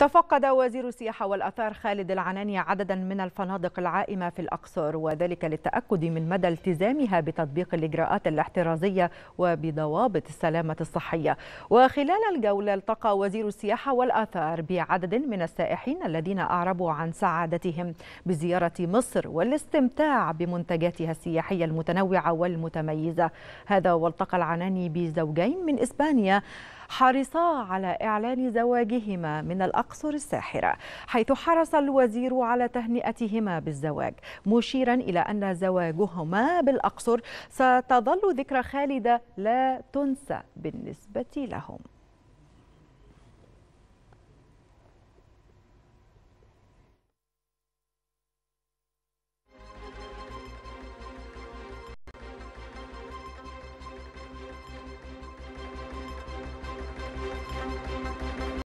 تفقد وزير السياحة والآثار خالد العناني عددا من الفنادق العائمة في الأقصر، وذلك للتأكد من مدى التزامها بتطبيق الإجراءات الاحترازية وبضوابط السلامة الصحية. وخلال الجولة التقى وزير السياحة والآثار بعدد من السائحين الذين أعربوا عن سعادتهم بزيارة مصر والاستمتاع بمنتجاتها السياحية المتنوعة والمتميزة. هذا والتقى العناني بزوجين من إسبانيا حرصا على إعلان زواجهما من الأقصر الساحرة، حيث حرص الوزير على تهنئتهما بالزواج، مشيرا إلى أن زواجهما بالأقصر ستظل ذكرى خالدة لا تنسى بالنسبة لهم.